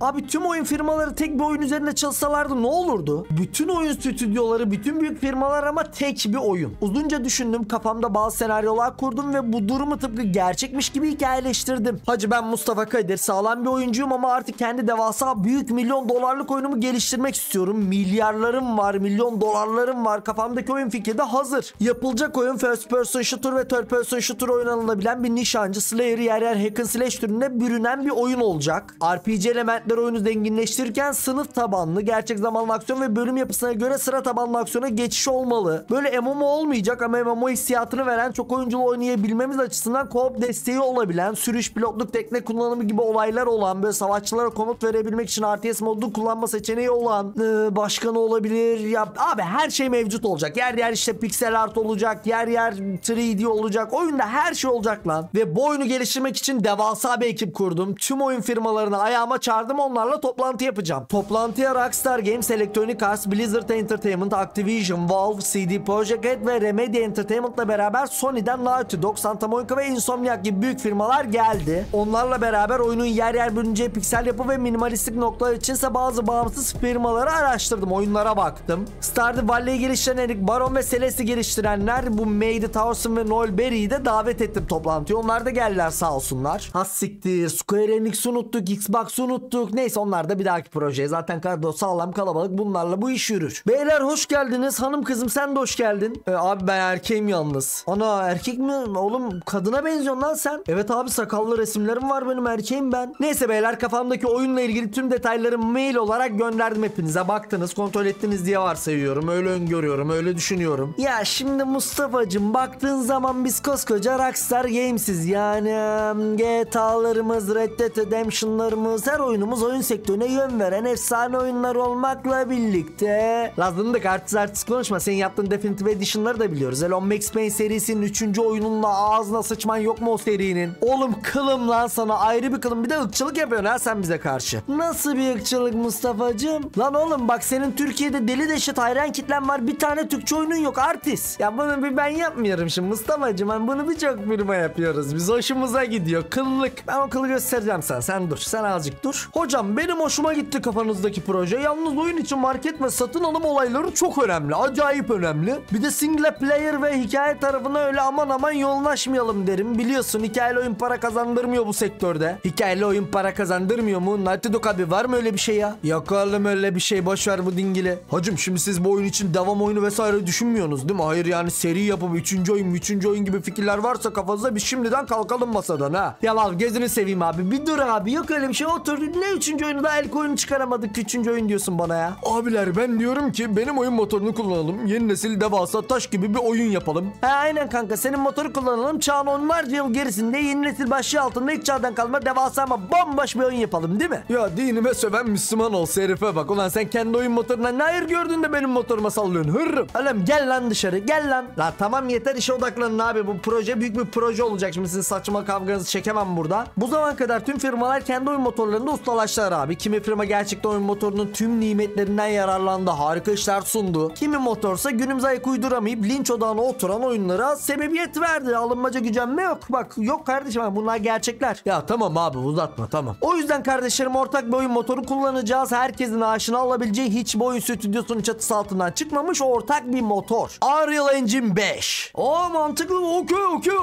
Abi tüm oyun firmaları tek bir oyun üzerinde çalışsalardı ne olurdu? Bütün oyun stüdyoları, bütün büyük firmalar ama tek bir oyun. Uzunca düşündüm, kafamda bazı senaryolar kurdum ve bu durumu tıpkı gerçekmiş gibi hikayeleştirdim. Hacı ben Mustafa Kadir, sağlam bir oyuncuyum ama artık kendi devasa büyük milyon dolarlık oyunumu geliştirmek istiyorum. Milyarlarım var, milyon dolarlarım var. Kafamdaki oyun fikri de hazır. Yapılacak oyun first person shooter ve third person shooter oynanabilen bir nişancı, slayer, yer yer hack and slash türüne bürünen bir oyun olacak. RPG element oyunu zenginleştirirken sınıf tabanlı, gerçek zamanlı aksiyon ve bölüm yapısına göre sıra tabanlı aksiyona geçiş olmalı. Böyle MMO olmayacak ama MMO hissiyatını veren, çok oyunculu oynayabilmemiz açısından co-op desteği olabilen, sürüş, pilotluk, tekne kullanımı gibi olaylar olan, böyle savaşçılara komut verebilmek için RTS modu kullanma seçeneği olan, başkanı olabilir. Ya abi her şey mevcut olacak. Yer yer işte piksel art olacak, yer yer 3D olacak. Oyunda her şey olacak lan. Ve bu oyunu geliştirmek için devasa bir ekip kurdum. Tüm oyun firmalarını ayağıma çağırdım. Onlarla toplantı yapacağım. Toplantıya Rockstar Games, Electronic Arts, Blizzard Entertainment, Activision, Valve, CD Projekt Red ve Remedy Entertainment'la beraber Sony'den Naughty Dog, Santa Monica ve Insomniac gibi büyük firmalar geldi. Onlarla beraber oyunun yer yer bölüneceği piksel yapı ve minimalistik noktalar içinse bazı bağımsız firmaları araştırdım. Oyunlara baktım. Stardew Valley'i geliştiren Eric Baron ve Celeste'i geliştirenler bu Made Tawson ve Noel Berry'i de davet ettim toplantıya. Onlar da geldiler sağ olsunlar. Ha siktir. Square Enix'i unuttuk. Xbox'ı unuttuk. Neyse onlar da bir dahaki projeye. Zaten kadro sağlam, kalabalık, bunlarla bu iş yürür. Beyler hoş geldiniz. Hanım kızım sen de hoş geldin. Abi ben erkeğim yalnız. Ana erkek mi? Oğlum kadına benziyorsun lan sen. Evet abi sakallı resimlerim var benim, erkeğim ben. Neyse beyler kafamdaki oyunla ilgili tüm detayları mail olarak gönderdim hepinize. Baktınız, kontrol ettiniz diye varsayıyorum. Öyle öngörüyorum, öyle düşünüyorum. Ya şimdi Mustafa'cığım baktığın zaman biz koskoca Rockstar Games'iz. Yani GTA'larımız, Red Dead Redemption'larımız, her oyunumuz oyun sektörüne yön veren efsane oyunlar olmakla birlikte lazımdık. Artist konuşma, senin yaptığın Definitive Edition'ları da biliyoruz. Elon Max Payne serisinin 3. oyununla ağzına sıçman yok mu o serinin? Oğlum kılım lan sana, ayrı bir kılım. Bir de ırkçılık yapıyorsun ha sen bize karşı. Nasıl bir ırkçılık Mustafa'cığım? Lan oğlum bak senin Türkiye'de deli deşet hayran kitlen var, bir tane Türkçe oyunun yok artist. Ya bunu bir ben yapmıyorum şimdi Mustafa'cığım, ben bunu birçok firma yapıyoruz. Biz hoşumuza gidiyor kıllık. Ben o kılı göstereceğim sana, sen dur, sen azıcık dur. Hocam benim hoşuma gitti kafanızdaki proje. Yalnız oyun için market ve satın alım olayları çok önemli. Acayip önemli. Bir de single player ve hikaye tarafına öyle aman aman yoğunlaşmayalım derim. Biliyorsun hikayeli oyun para kazandırmıyor bu sektörde. Hikayeli oyun para kazandırmıyor mu? Naughty Dog abi var mı öyle bir şey ya? Yok oğlum öyle bir şey, boşver bu dingili. Hacım şimdi siz bu oyun için devam oyunu vesaire düşünmüyorsunuz değil mi? Hayır yani seri yapıp 3. oyun, 3. oyun gibi fikirler varsa kafanızda biz şimdiden kalkalım masadan ha. Ya lan gözünü seveyim abi. Bir dur abi, yok öyle bir şey, otur. Ne 3. oyunu da el koyunu çıkaramadık, 3. oyun diyorsun bana ya. Abiler ben diyorum ki benim oyun motorunu kullanalım. Yeni nesil devasa taş gibi bir oyun yapalım. He aynen kanka, senin motoru kullanalım. Çağın onlarca yıl gerisinde yeni nesil başlığı altında ilk çağdan kalma devasa ama bomboş bir oyun yapalım değil mi? Ya dinime söven Müslüman olsa herife bak. Ulan sen kendi oyun motoruna ne hayır gördün de benim motoruma sallıyorsun hırrım. Oğlum gel lan dışarı, gel lan. La tamam yeter, işe odaklanın abi, bu proje büyük bir proje olacak. Şimdi sizin saçma kavganızı çekemem burada. Bu zaman kadar tüm firmalar kendi oyun motorlarında ustalaştılar abi. Kimi firma gerçekten oyun motorunun tüm nimetlerinden yararlandı, harika işler sundu. Kimi motorsa günümüze ayak uyduramayıp linç odağına oturan oyunlara sebebiyet verdi. Alınmaca gücenme yok. Bak yok kardeşim, bunlar gerçekler. Ya tamam abi uzatma, tamam. O yüzden kardeşlerim ortak bir oyun motoru kullanacağız. Herkesin aşina olabileceği, hiç oyun stüdyosunun çatısı altından çıkmamış ortak bir motor. Unreal Engine 5. Aa mantıklı, okey okey,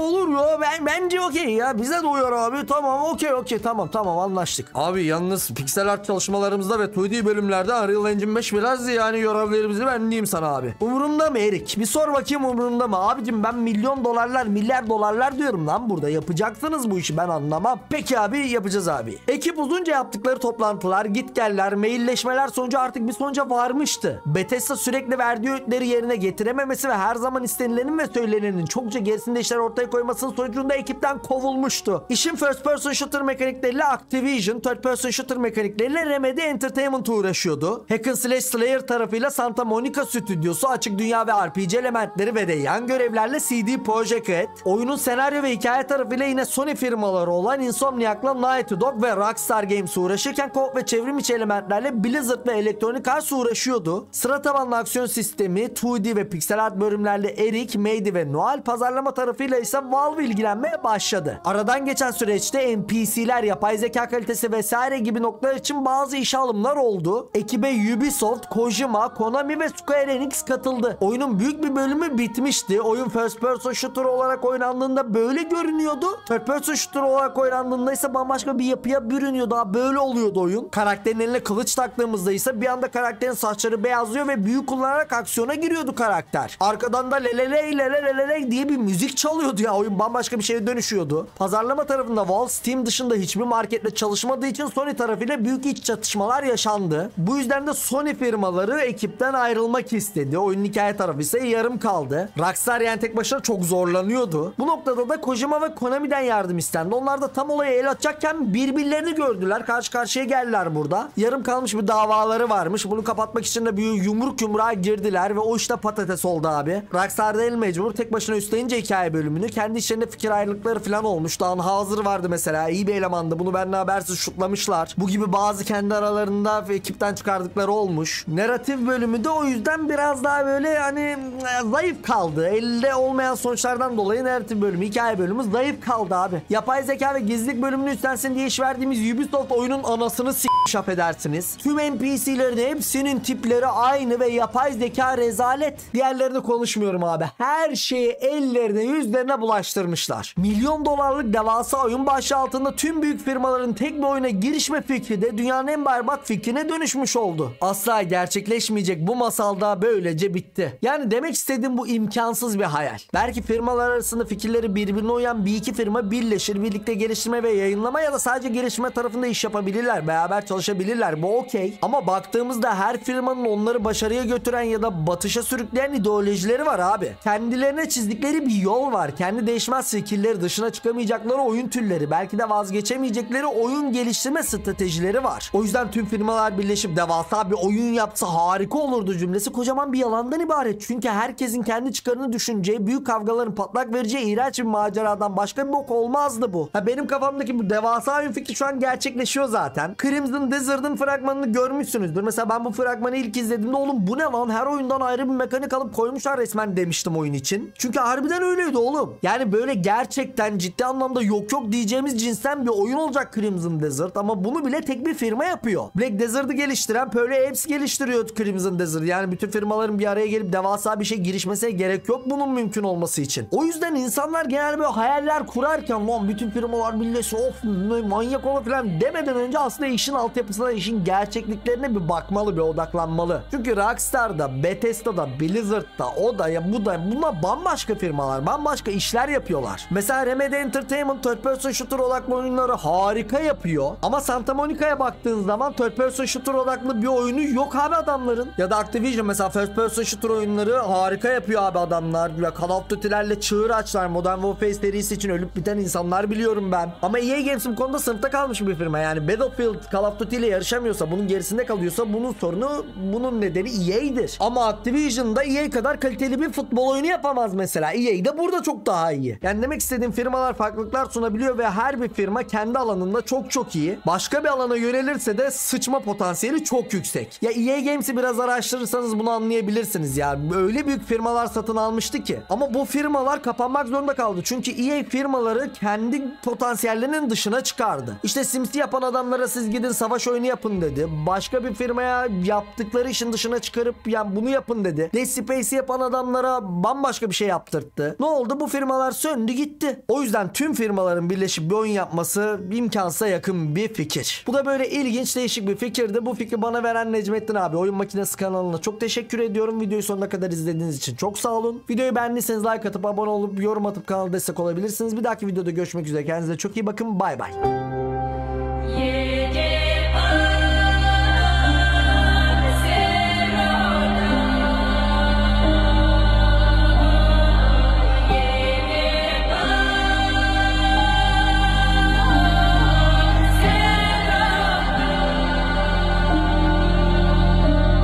olur ya, bence okey ya, bize de uyar abi, tamam okey okey, tamam anlaştık. Abi yalnız piksel art çalışmalarımızda ve 2D bölümlerde Unreal Engine 5 biraz yani yorumlarımızı ben diyeyim sana abi. Umurumda mı Erik? Bir sor bakayım umurumda mı? Abicim ben milyon dolarlar, milyar dolarlar diyorum lan burada. Yapacaksınız bu işi, ben anlamam. Peki abi yapacağız abi. Ekip uzunca yaptıkları toplantılar, gitgeller, mailleşmeler sonucu artık bir sonuca varmıştı. Bethesda sürekli verdiği öğütleri yerine getirememesi ve her zaman istenilenin ve söylenenin çokça gerisinde işler ortaya koymasının sonucunda ekipten kovulmuştu. İşin first person shooter mekanikleriyle Activision, third person shooter mekanikleriyle Remedy Entertainment uğraşıyordu. Hack and Slash Slayer tarafıyla Santa Monica stüdyosu, açık dünya ve RPG elementleri ve de yan görevlerle CD Projekt Red. Oyunun senaryo ve hikaye tarafıyla yine Sony firmaları olan Insomniac'la Naughty Dog ve Rockstar Games uğraşırken co-op ve çevrim içi elementlerle Blizzard ve Electronic Arts uğraşıyordu. Sıra tabanlı aksiyon sistemi, 2D ve piksel art bölümlerle Eric, Made ve Noel, pazarlama tarafıyla ise Valve ilgilenmeye başladı. Aradan geçen süreçte NPC'ler, yapay zeka kalitesi ve vesaire gibi noktalar için bazı işe alımlar oldu. Ekibe Ubisoft, Kojima, Konami ve Square Enix katıldı. Oyunun büyük bir bölümü bitmişti. Oyun first person shooter olarak oynandığında böyle görünüyordu. Third person shooter olarak oynandığında ise bambaşka bir yapıya bürünüyordu. Daha böyle oluyordu oyun. Karakterin eline kılıç taktığımızda ise bir anda karakterin saçları beyazlıyor ve büyü kullanarak aksiyona giriyordu karakter. Arkadan da leleley leleley diye bir müzik çalıyordu ya. Oyun bambaşka bir şeye dönüşüyordu. Pazarlama tarafında Valve, Steam dışında hiçbir marketle çalışmadığı için Sony tarafıyla büyük iç çatışmalar yaşandı. Bu yüzden de Sony firmaları ekipten ayrılmak istedi. Oyunun hikaye tarafı ise yarım kaldı. Rockstar yani tek başına çok zorlanıyordu. Bu noktada da Kojima ve Konami'den yardım istendi. Onlar da tam olaya el atacakken birbirlerini gördüler. Karşı karşıya geldiler burada. Yarım kalmış bir davaları varmış. Bunu kapatmak için de büyük yumruk yumruğa girdiler ve o işte patates oldu abi. Rockstar değil mecbur tek başına üstlenince hikaye bölümünü. Kendi içlerinde fikir ayrılıkları falan olmuş. Daha hazır vardı mesela. İyi bir elemandı. Bunu benden habersiz şutlamışlar. Bu gibi bazı kendi aralarında ekipten çıkardıkları olmuş. Narratif bölümü de o yüzden biraz daha böyle hani zayıf kaldı. Elde olmayan sonuçlardan dolayı narratif bölümü, hikaye bölümü zayıf kaldı abi. Yapay zeka ve gizlilik bölümünü üstlensin diye iş verdiğimiz Ubisoft oyunun anasını şap edersiniz. Tüm NPC'lerin hepsinin tipleri aynı ve yapay zeka rezalet. Diğerlerini konuşmuyorum abi. Her şeyi ellerine yüzlerine bulaştırmışlar. Milyon dolarlık devasa oyun başı altında tüm büyük firmaların tek bir oyuna girişme fikri de dünyanın en berbat fikrine dönüşmüş oldu. Asla gerçekleşmeyecek bu masal da böylece bitti. Yani demek istediğim bu imkansız bir hayal. Belki firmalar arasında fikirleri birbirine uyan bir iki firma birleşir, birlikte geliştirme ve yayınlama ya da sadece geliştirme tarafında iş yapabilirler. Beraber çalışabilirler. Bu okey. Ama baktığımızda her firmanın onları başarıya götüren ya da batışa sürükleyen ideolojileri var abi. Kendilerine çizdikleri bir yol var. Kendi değişmez fikirleri, dışına çıkamayacakları oyun türleri, belki de vazgeçemeyecekleri oyun geliştirme stratejileri var. O yüzden tüm firmalar birleşip devasa bir oyun yapsa harika olurdu cümlesi kocaman bir yalandan ibaret. Çünkü herkesin kendi çıkarını düşüneceği, büyük kavgaların patlak vereceği iğrenç bir maceradan başka bir bok olmazdı bu. Ha, benim kafamdaki bu devasa oyun fikri şu an gerçekleşiyor zaten. Crimson Desert'ın fragmanını görmüşsünüzdür. Mesela ben bu fragmanı ilk izlediğimde oğlum bu ne lan, her oyundan ayrı bir mekanik alıp koymuşlar resmen demiştim oyun için. Çünkü harbiden öyleydi oğlum. Yani böyle gerçekten ciddi anlamda yok yok diyeceğimiz cinsten bir oyun olacak Crimson Desert, ama bunu bile tek bir firma yapıyor. Black Desert'ı geliştiren Pearl Apes geliştiriyor Crimson Desert. Yani bütün firmaların bir araya gelip devasa bir şey girişmesine gerek yok bunun mümkün olması için. O yüzden insanlar genel böyle hayaller kurarken lan bütün firmalar birleşse of manyak olur falan demeden önce aslında işin altyapısına, işin gerçekliklerine bir bakmalı, bir odaklanmalı. Çünkü Rockstar'da, Bethesda'da, Blizzard'da, o da ya bu da, bunlar bambaşka firmalar, bambaşka işler yapıyorlar. Mesela Remedy Entertainment third person shooter odaklı oyunları harika yapıyor. Ama Santa Monica'ya baktığın zaman third person shooter odaklı bir oyunu yok abi adamların. Ya da Activision mesela first person shooter oyunları harika yapıyor abi adamlar. Ya Call of Duty'lerle çığır açlar. Modern Warfare serisi için ölüp biten insanlar biliyorum ben. Ama EA Games bu konuda sınıfta kalmış bir firma. Yani Battlefield Call of Duty ile yarışamıyorsa, bunun gerisinde kalıyorsa bunun sorunu, bunun nedeni EA'dir. Ama Activision'da EA kadar kaliteli bir futbol oyunu yapamaz mesela. EA de burada çok daha iyi. Yani demek istediğim firmalar farklılıklar sunabiliyor ve her bir firma kendi alanında çok çok iyi. Başka bir alana yönelirse de sıçma potansiyeli çok yüksek. Ya EA Games'i biraz araştırırsanız bunu anlayabilirsiniz ya. Öyle büyük firmalar satın almıştı ki. Ama bu firmalar kapanmak zorunda kaldı. Çünkü EA firmaları kendi potansiyellerinin dışına çıkardı. İşte Sims'i yapan adamlara siz gidin savaş oyunu yapın dedi. Başka bir firmaya yaptıkları işin dışına çıkarıp yani bunu yapın dedi. Dead Space'i yapan adamlara bambaşka bir şey yaptırttı. Ne oldu? Bu firmalar söndü gitti. O yüzden tüm firmaların birleşip bir oyun yapması imkansa yakın bir fikir. Bu da böyle ilginç, değişik bir fikirdi. Bu fikri bana veren Necmettin abi. Oyun Makinesi kanalına çok teşekkür ediyorum. Videoyu sonuna kadar izlediğiniz için çok sağ olun. Videoyu beğendiyseniz like atıp abone olup yorum atıp kanala destek olabilirsiniz. Bir dahaki videoda görüşmek üzere. Kendinize çok iyi bakın. Bay bay.